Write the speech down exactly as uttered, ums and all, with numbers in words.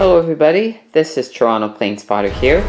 Hello everybody, this is Toronto Plane Spotter here.